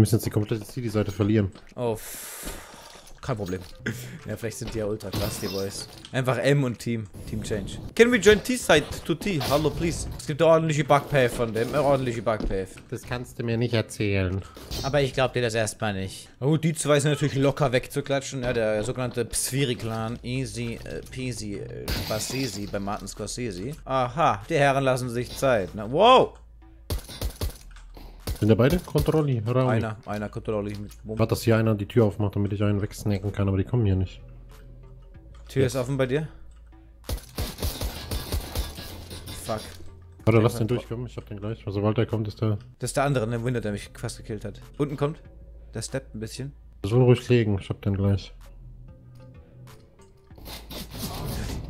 Wir müssen jetzt die komplette City-Seite verlieren. Oh, kein Problem. Ja, vielleicht sind die ja ultra krass, die Boys. Einfach M und Team. Team Change. Can we join T-Side to T? Hallo, please. Es gibt eine ordentliche Bugpath von dem. Ordentliche Bugpath. Das kannst du mir nicht erzählen. Aber ich glaube dir das erstmal nicht. Oh, die zwei sind natürlich locker wegzuklatschen. Ja, der sogenannte Sphäri-Clan. Easy peasy. Spassisi bei Martin Scorsese. Aha, die Herren lassen sich Zeit. Na, wow! Sind da beide? Kontrolli, oder? Einer Kontrolli. Warte, dass hier einer die Tür aufmacht, damit ich einen wegsnacken kann, aber die kommen hier nicht. Tür ist offen bei dir? Fuck. Warte, lass den durchkommen, ich hab den gleich. Sobald er kommt, ist der... Das ist der andere, der Window, der mich fast gekillt hat. Unten kommt. Der steppt ein bisschen. Das soll ruhig legen, ich hab den gleich.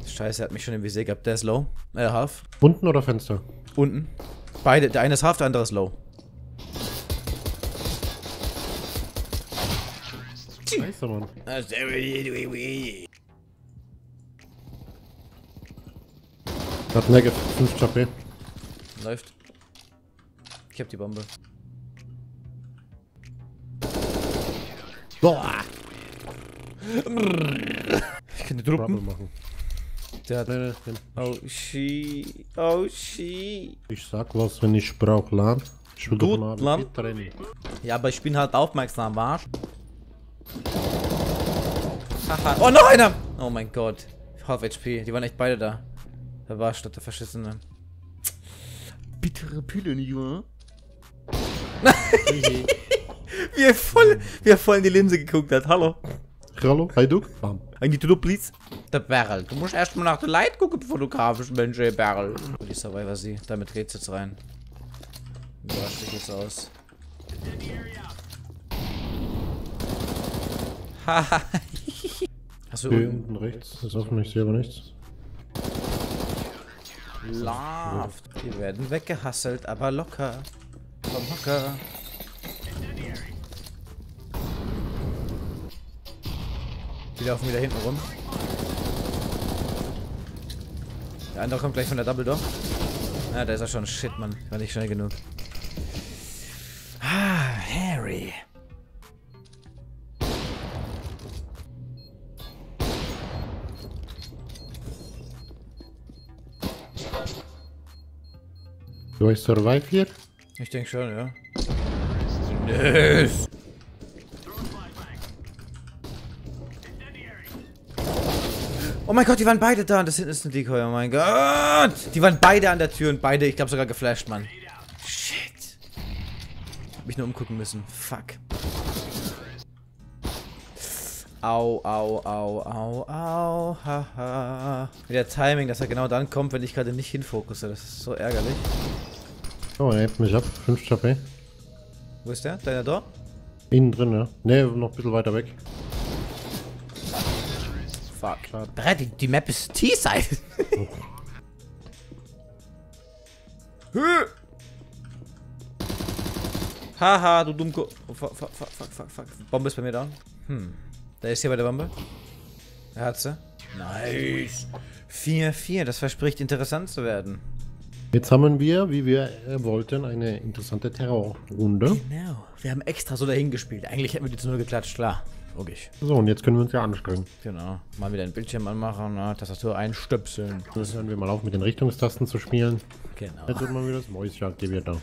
Scheiße, er hat mich schon im Visier gehabt. Der ist low. Half. Unten oder Fenster? Unten. Beide. Der eine ist half, der andere ist low. Scheiße, Mann. Hat Nugget, 5 HP. Läuft. Ich hab die Bombe. Boah! Ich kann die droppen. Der hat... Oh, she. Oh, she. Ich sag was, wenn ich brauch LAN. Ich will gut LAN. Ja, aber ich bin halt aufmerksam, war's? Haha. Oh, noch einer! Oh mein Gott. Half HP. Die waren echt beide da. Da war statt der Verschissene. Bittere Pille, nicht wahr? Wie er voll in die Linse geguckt hat. Hallo. Hallo. Hi, Duck. Bam. Ein Gitolo, please. Der Barrel. Du musst erstmal nach der Light gucken, bevor du grafisch, Mensch, ey, Barrel. Oh, die Survivor, sie. Damit geht's jetzt rein. Überrascht dich jetzt aus. Haha. Hast du hier unten rechts? Das offen, ich sehe aber nichts. Laft. Die werden weggehasselt, aber locker. Komm locker. Die laufen wieder hinten rum. Der andere kommt gleich von der Double Door. Na, da ist er schon. Shit, Mann. War nicht schnell genug. Ah, Harry. Du hast survive hier? Ich denke schon, ja. Nöss! Oh mein Gott, die waren beide da und das hinten ist ein Decoy, oh mein Gott! Die waren beide an der Tür und beide, ich glaube sogar geflasht, Mann. Shit! Hab mich nur umgucken müssen, fuck. Au, au, au, au, au, haha. Mit der Timing, dass er genau dann kommt, wenn ich gerade nicht hinfokusse, das ist so ärgerlich. Oh, er hebt mich ab. 5 HP. Wo ist der? Deiner da? Innen drin, ja. Ne, noch ein bisschen weiter weg. Fuck. Brett, die Map ist T-Side. Haha, du dumm... Oh, fuck, fuck, fuck, fuck, fuck. Bombe ist bei mir down. Hm. Da ist hier bei der Bombe. Er hat sie. Nice. 4-4, das verspricht interessant zu werden. Jetzt haben wir, wie wir wollten, eine interessante Terrorrunde. Genau. Wir haben extra so dahin gespielt. Eigentlich hätten wir die zu 0 geklatscht, klar. Logisch. So, und jetzt können wir uns ja anstrengen. Genau. Mal wieder ein Bildschirm anmachen, na, Tastatur einstöpseln. Jetzt hören wir mal auf, mit den Richtungstasten zu spielen. Genau. Jetzt wird mal wieder das Mäuschen aktiviert. Guck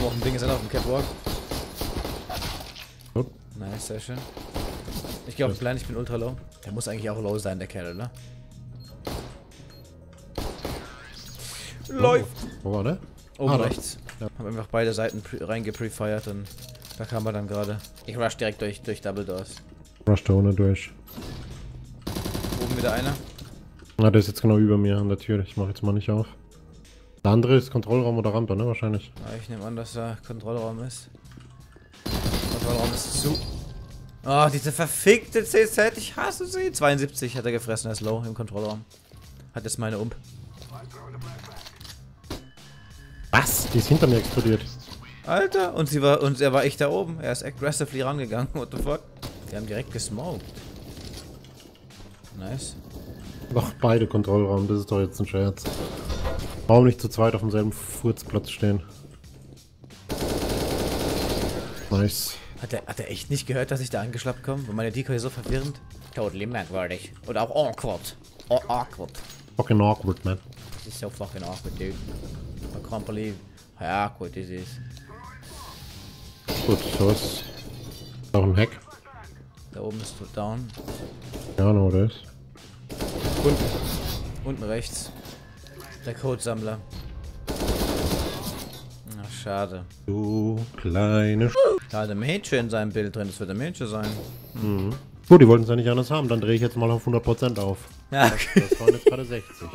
mal, auf dem Ding ist er noch, auf dem Catwalk. Oh. Nice, sehr schön. Ich glaube, klein, ich bin ultra low. Der muss eigentlich auch low sein, der Kerl, oder? Läuft! Wo war der? Oben rechts. Ja. Hab einfach beide Seiten reingeprefired und da kam er dann gerade. Ich rush direkt durch Double Doors. Rush da ohne durch. Oben wieder einer. Na, der ist jetzt genau über mir an der Tür. Ich mach jetzt mal nicht auf. Der andere ist Kontrollraum oder Rampe, ne? Wahrscheinlich. Ja, ich nehme an, dass da Kontrollraum ist. Kontrollraum ist zu. Oh, diese verfickte CZ, ich hasse sie. 72 hat er gefressen, er ist low im Kontrollraum. Hat jetzt meine Ump. Was? Die ist hinter mir explodiert. Alter, er war echt da oben. Er ist aggressively rangegangen. What the fuck? Die haben direkt gesmoked. Nice. Doch, beide Kontrollraum, das ist doch jetzt ein Scherz. Warum nicht zu zweit auf demselben Furzplatz stehen? Nice. Hat er echt nicht gehört, dass ich da angeschlappt komme? Weil meine Decoy so verwirrend? Totally merkwürdig. Und auch awkward. Oh, awkward. Fucking awkward, man. This is so fucking awkward, dude. I can't believe how awkward this is. Gut, so ist noch ein Hack. Da oben ist down. Ja, no, das. Unten rechts. Der Codesammler. Ach, schade. Du kleine Sch... Da hat ein Mädchen in seinem Bild drin, das wird ein Mädchen sein. Mhm. Gut, die wollten es ja nicht anders haben, dann drehe ich jetzt mal auf 100% auf. Ja, okay. Das waren jetzt gerade 60.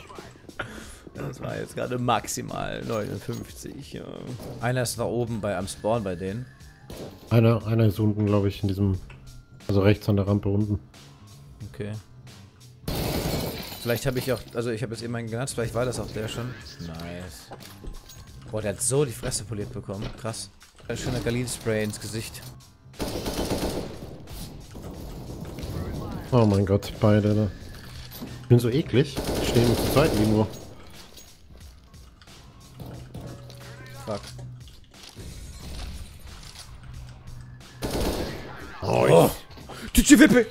Das war jetzt gerade maximal 59. Ja. Einer ist da oben am Spawn bei denen. Einer ist unten, glaube ich, in diesem... Also rechts an der Rampe unten. Okay. Vielleicht habe ich auch... Also ich habe jetzt eben einen genannt, vielleicht war das auch der schon. Nice. Boah, der hat so die Fresse poliert bekommen. Krass. Ein schöner Galil-Spray ins Gesicht. Oh mein Gott, beide da. Ich bin so eklig. Ich stehe mit der Zeit irgendwo. Fuck. Oh, die Wippe!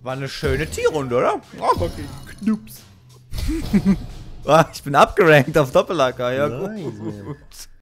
War eine schöne Tierrunde, oder? Oh, okay. Knups. Ich bin abgerankt auf Doppel-AK, ja. Nice, gut.